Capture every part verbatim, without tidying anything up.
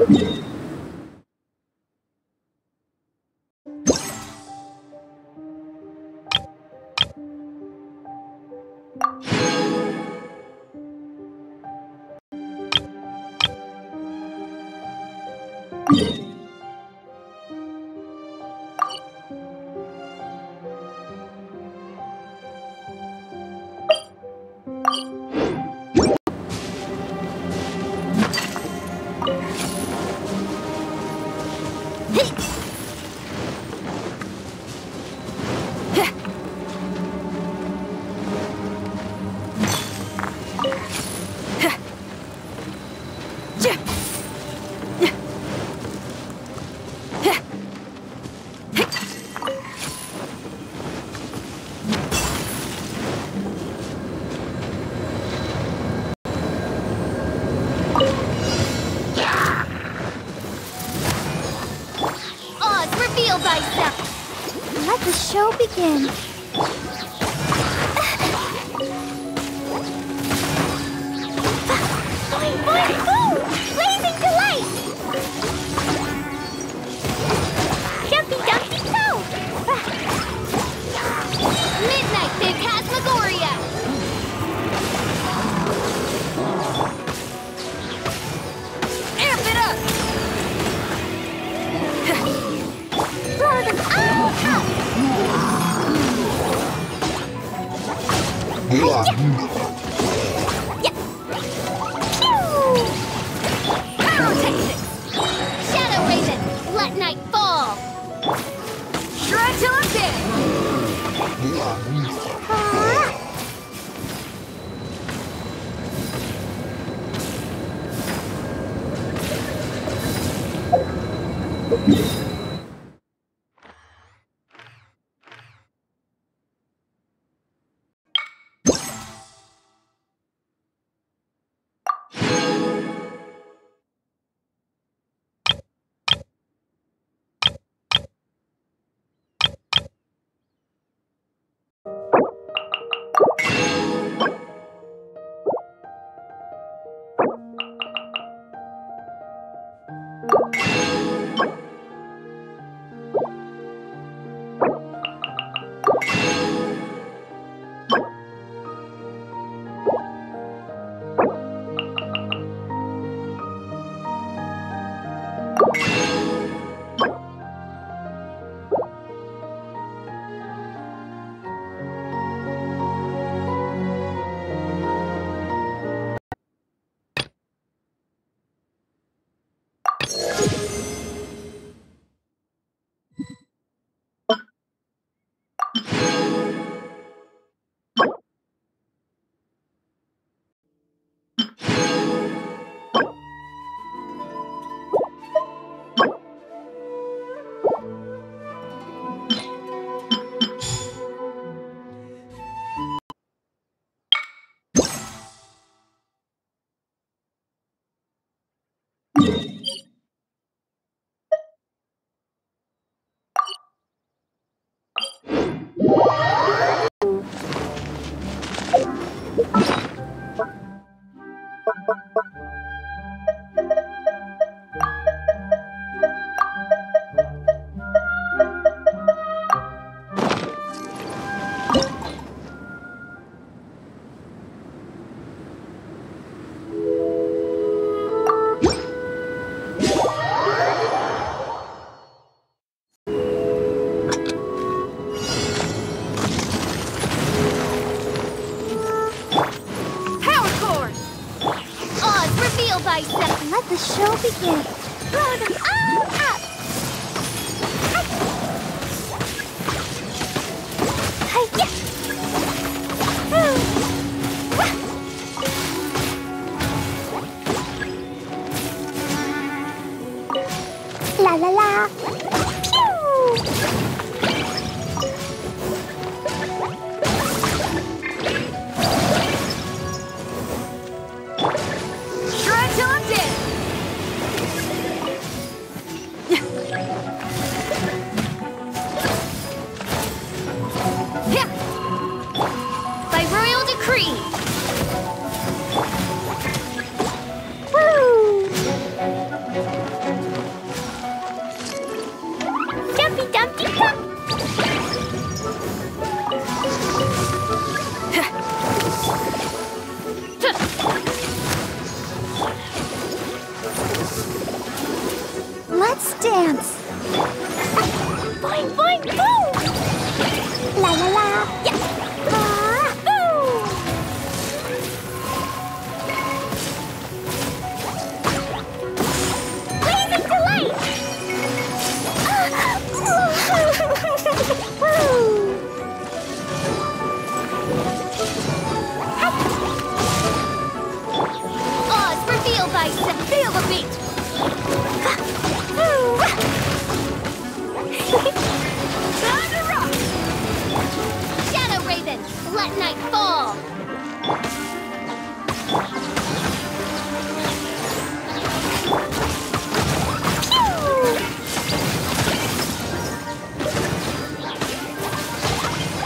Let the show begin. Blazing delight! Jumpy Dumpty Go! Midnight Phantasmagoria! Amp it up! Blow them all up! Yeah. Let the show begin. Blow them all up! Hi-ya! Hi-ya! La la la! Woo! dance. Boing, boing, boom! La, la, la. Yeah. Ah, boom! Blaze of delight! Ah. And feel the beat. Time to rock. Shadow Raven, let night fall.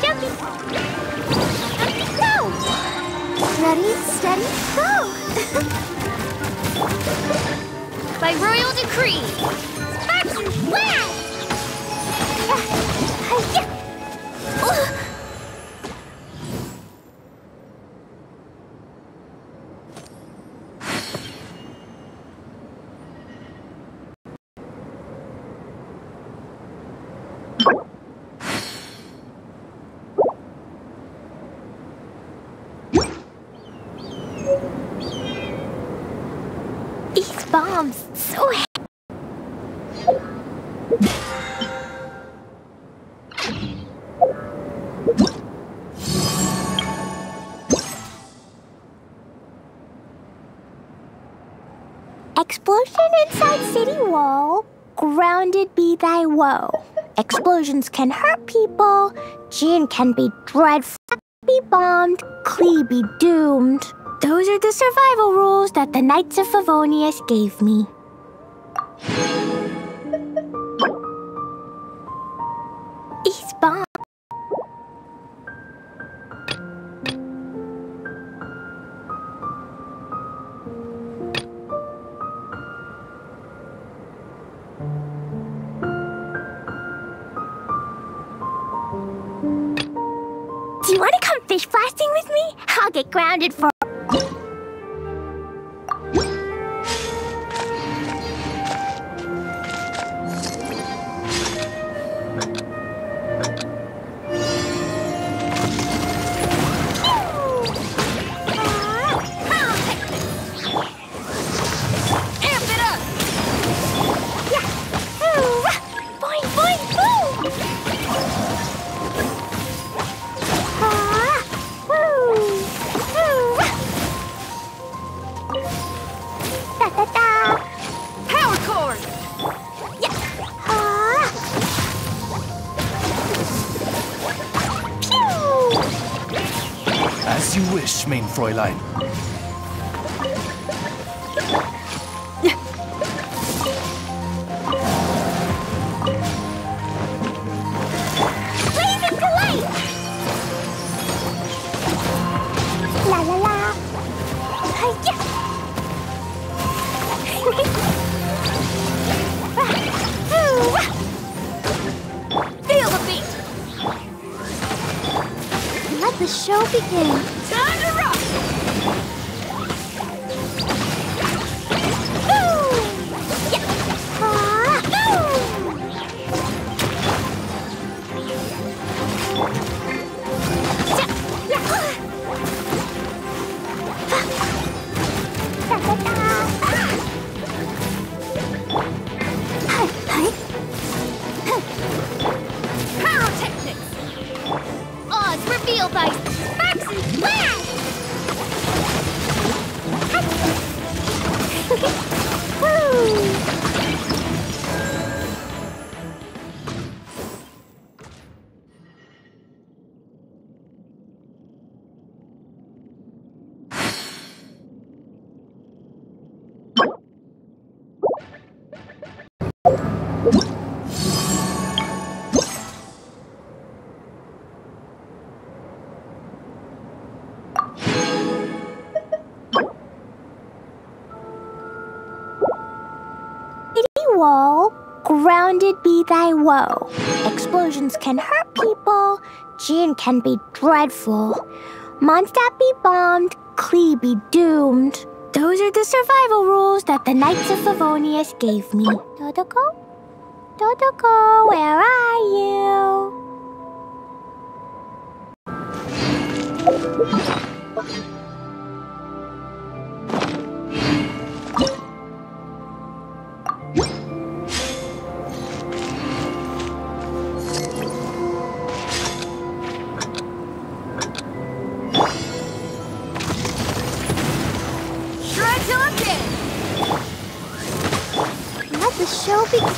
Jumpy. Ready, go. Ready, steady, go. By royal decree, sparks and flash! Explosion inside city wall, grounded be thy woe. Explosions can hurt people, Jean can be dreadful, be bombed, Klee be doomed. Those are the survival rules that the Knights of Favonius gave me. He's bombed. Want to come fish blasting with me? I'll get grounded for... Fräulein. Grounded be thy woe. Explosions can hurt people, Jean can be dreadful. Mondstadt be bombed, Klee be doomed. Those are the survival rules that the Knights of Favonius gave me. Dodoko? Dodoko, where are you? Shred's on it! Let the show begin.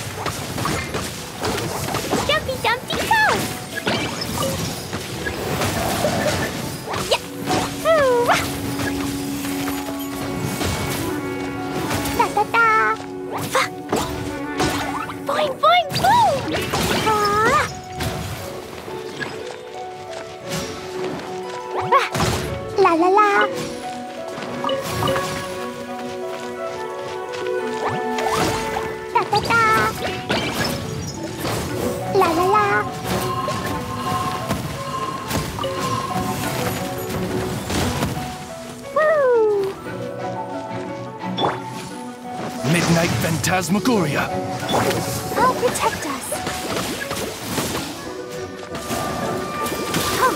Midnight Phantasmagoria. Oh, protect us. Oh.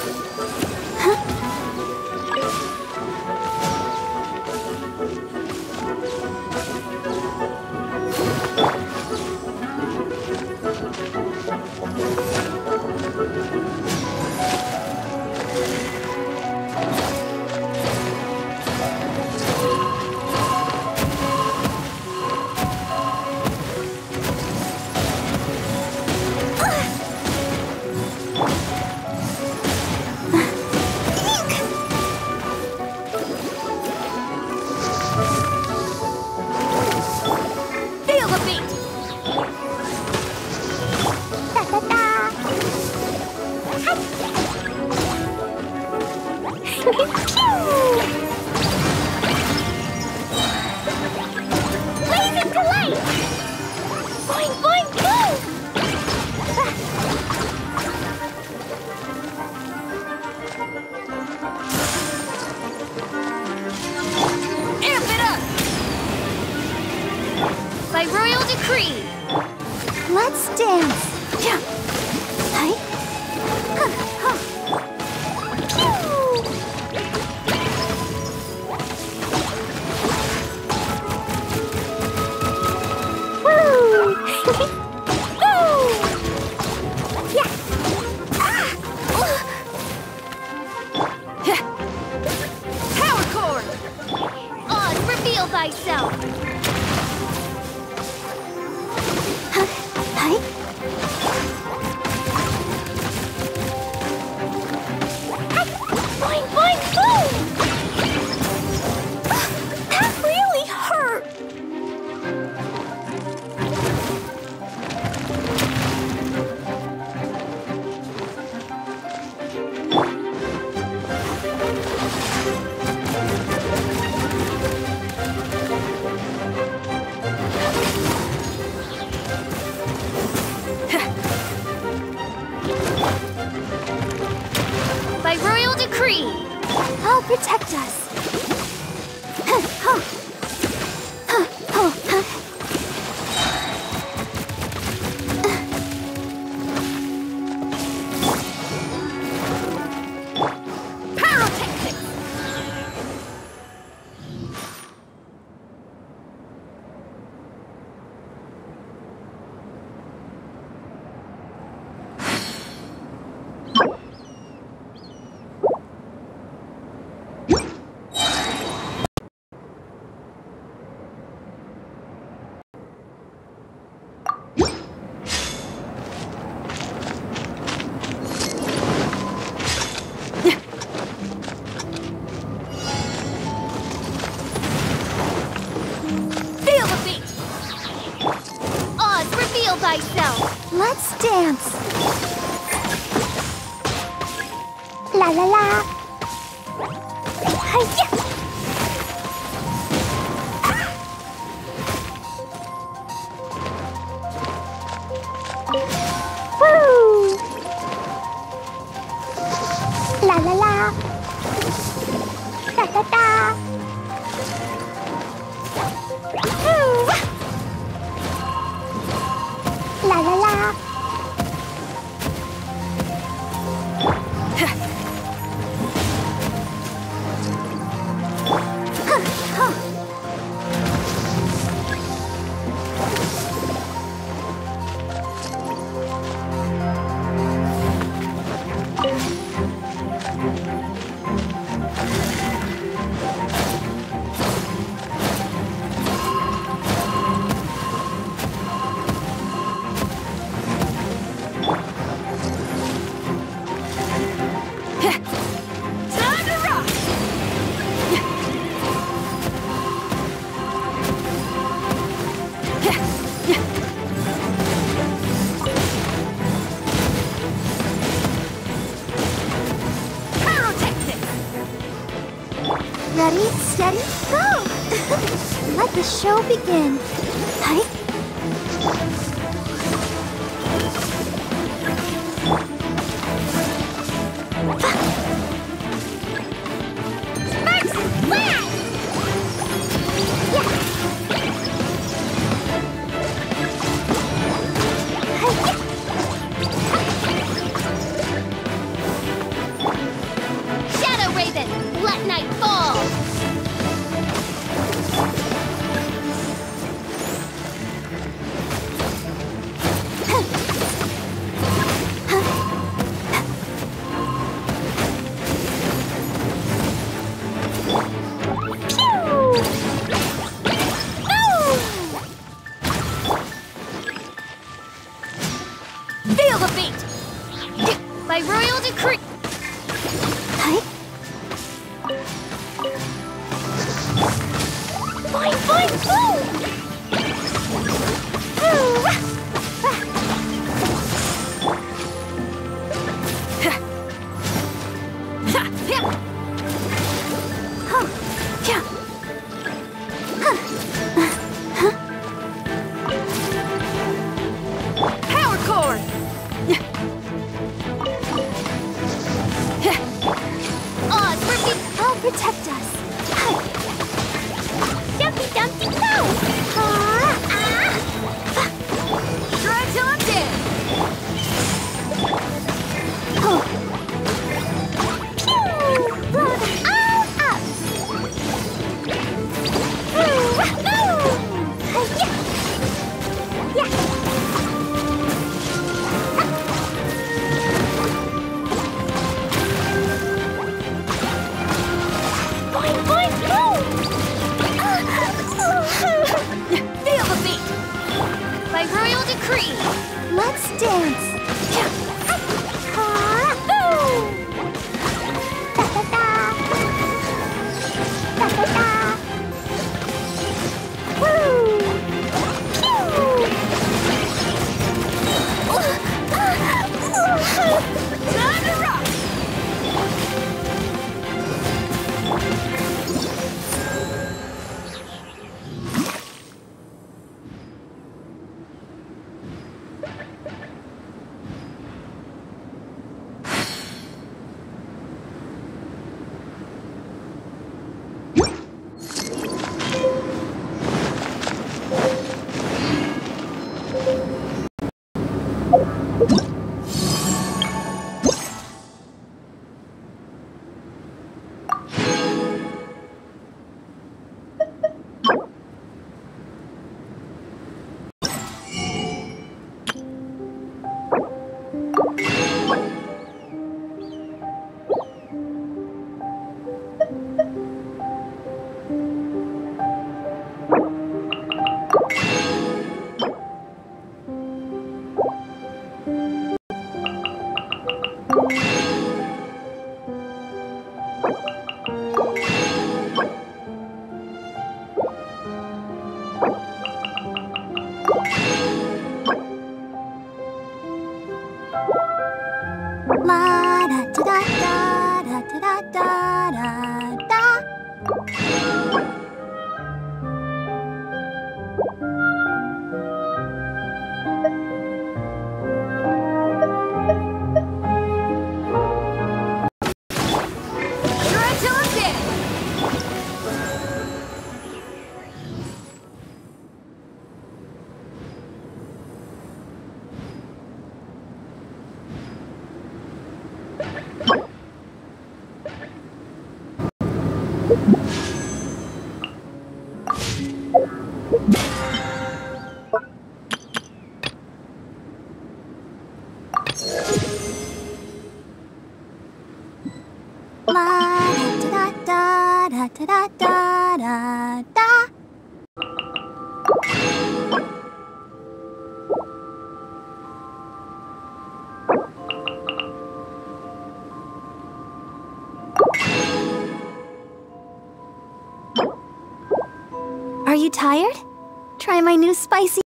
Let's dance! Yeah! Hi! Huh, huh. Woo! Woo! Yeah! Ah! Uh. Yeah. Power cord! On, reveal thyself! By royal decree! Oh, protect us! Huh, huh. Huh, huh, huh. Uh. Pyrotechnics! Thyself. Let's dance. La la la. Hi-ya. Ah. Woo! La la la. Da da da. La la la. steady, go! Let the show begin. Hi. First flag! Yeah. Shadow Raven, let night fall! Tired? Try my new spicy.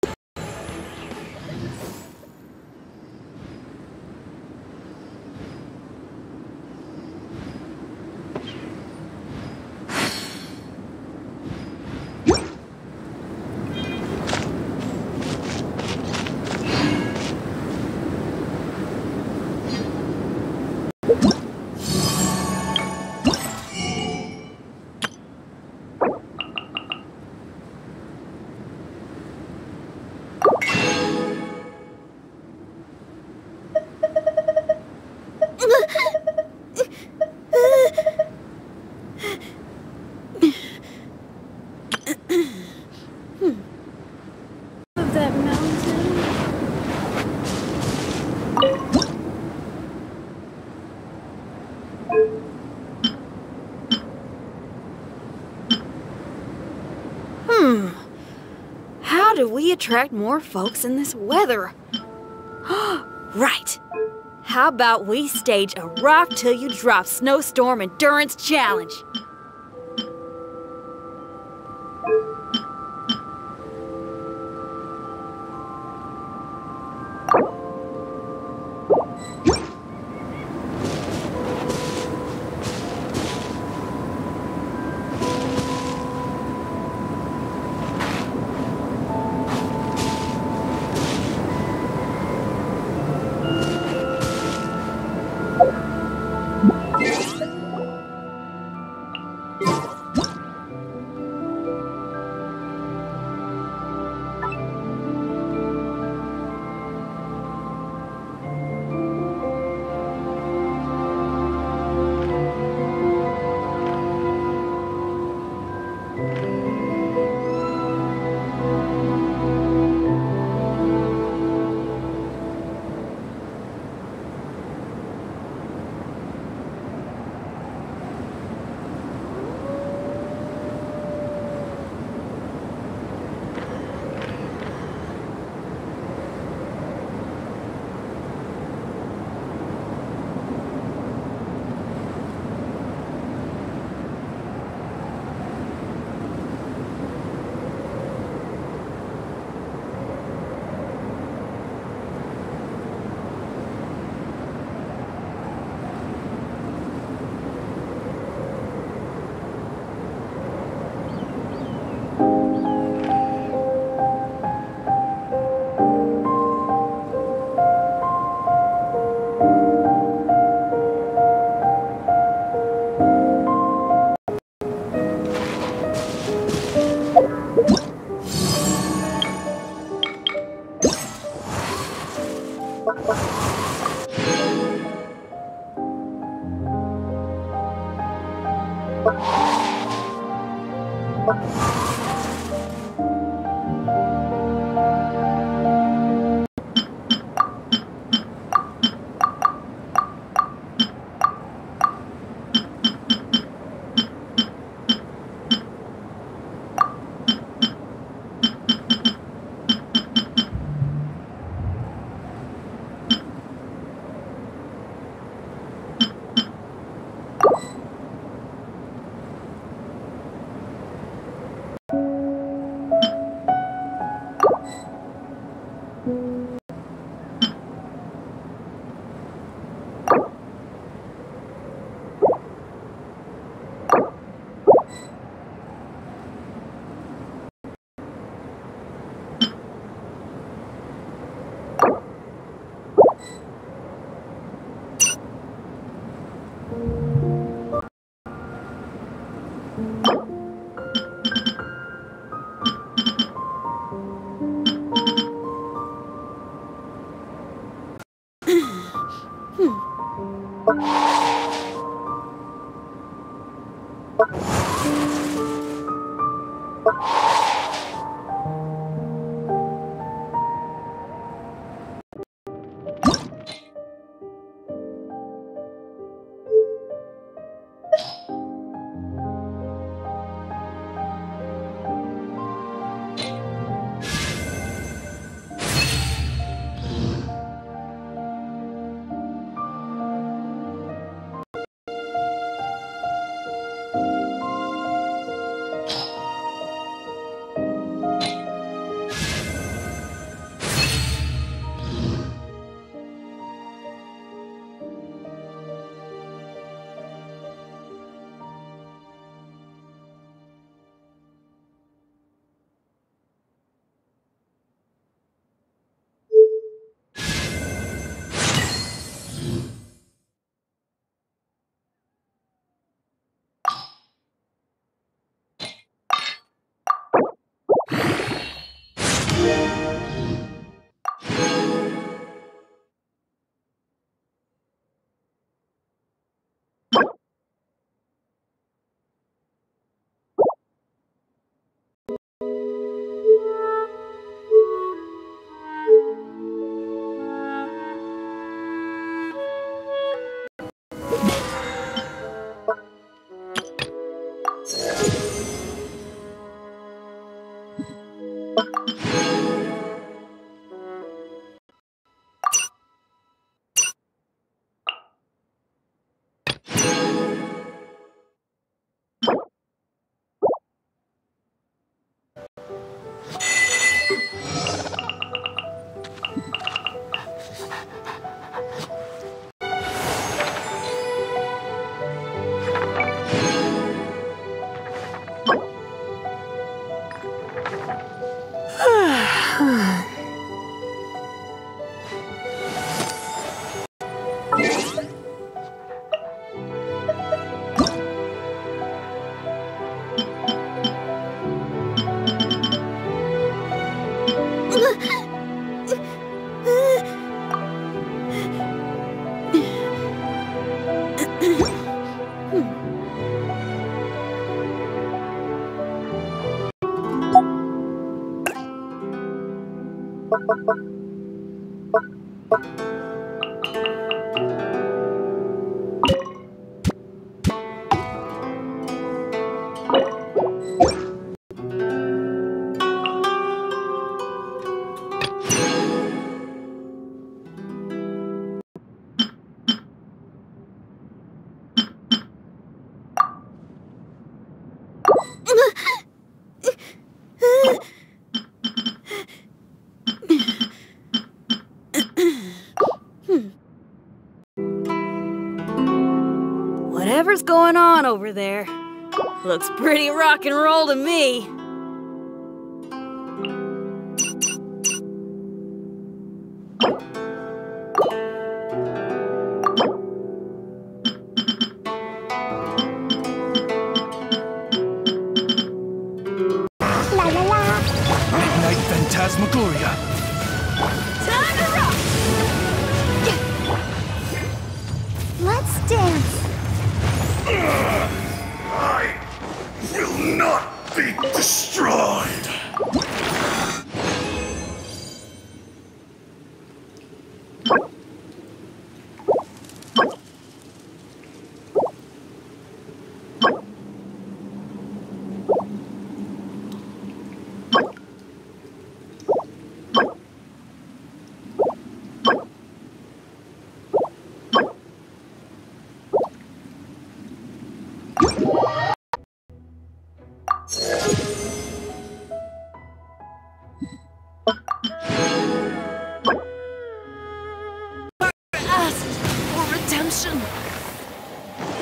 do we attract more folks in this weather? Right. How about we stage a rock till you drop snowstorm endurance challenge? Bye. Whatever's going on over there, looks pretty rock and roll to me.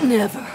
Never.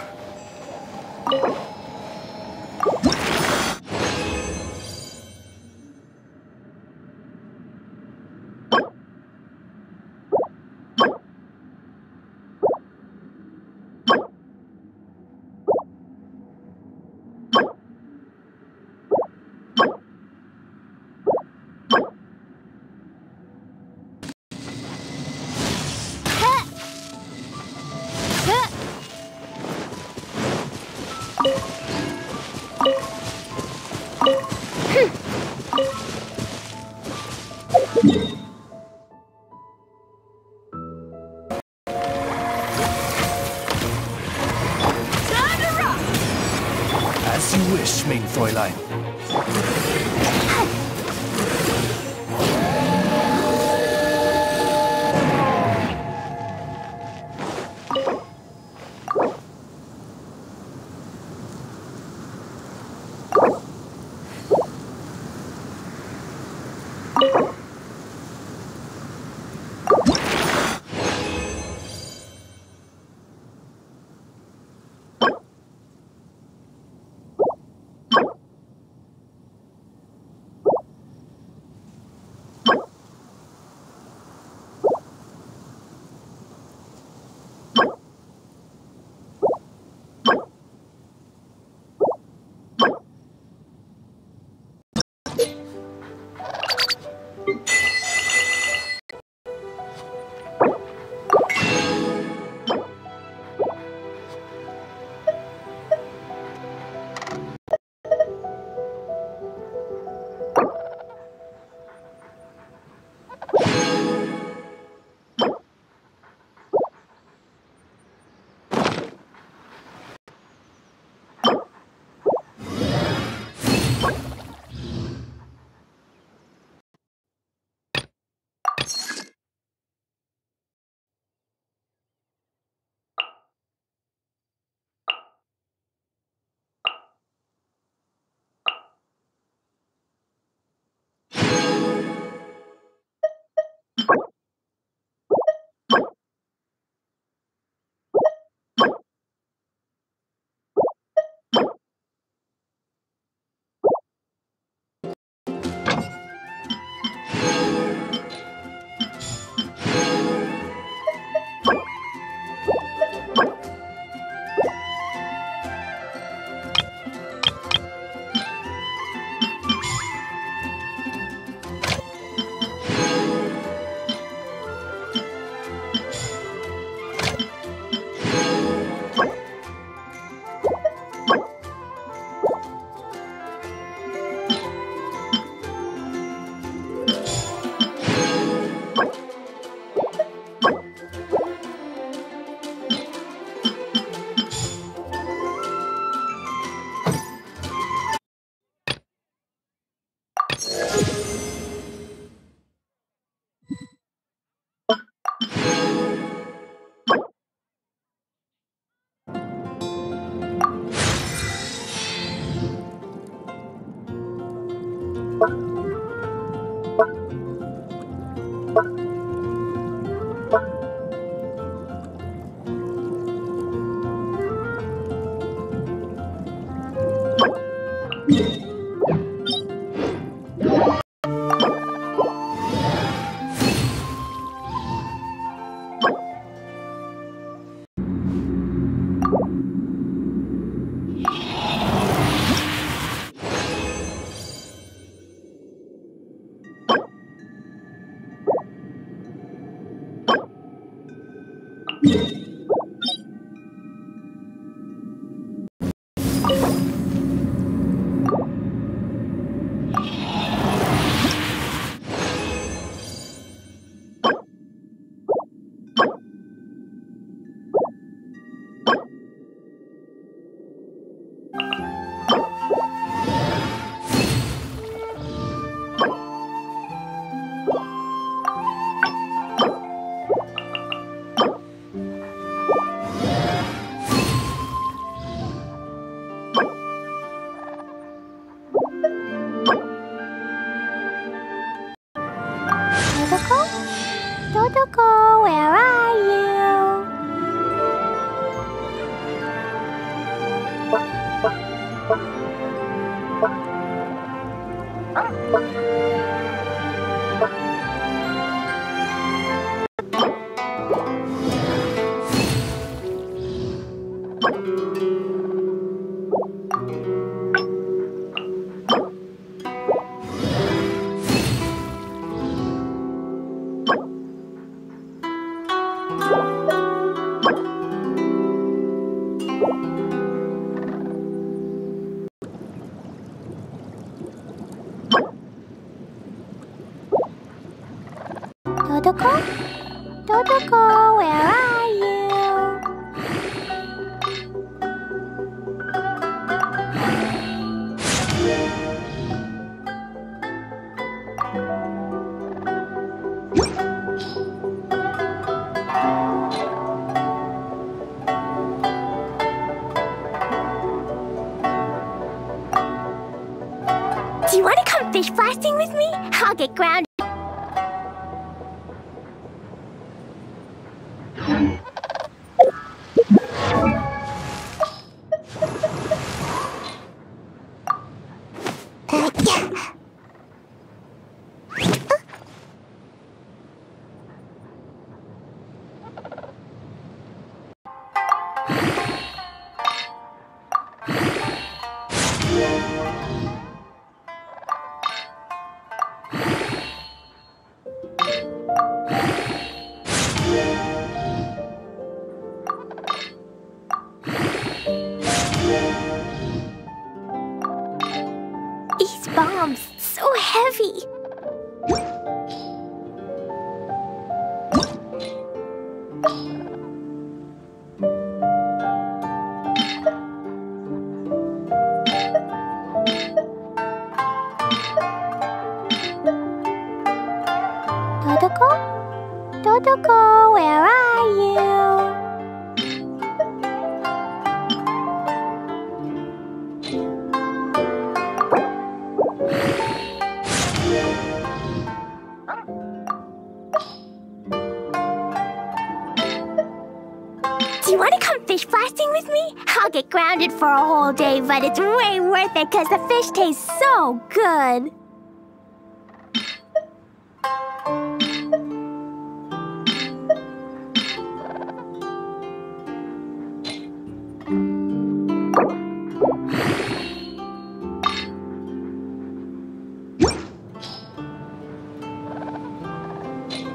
For a whole day, but it's way worth it because the fish tastes so good.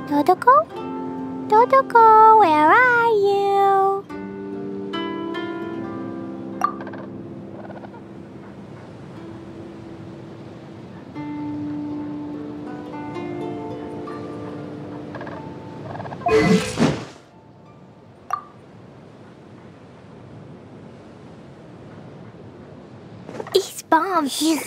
Dodoko? Dodoko, where are you? You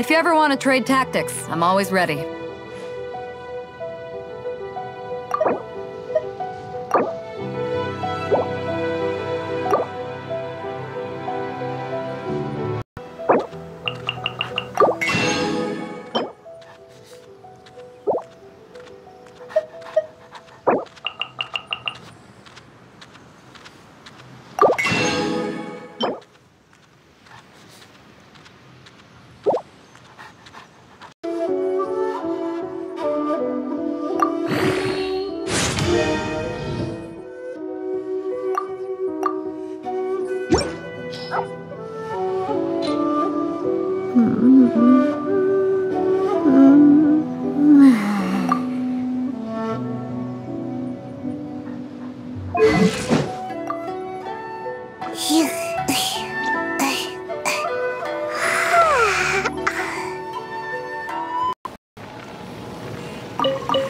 If you ever want to trade tactics, I'm always ready. You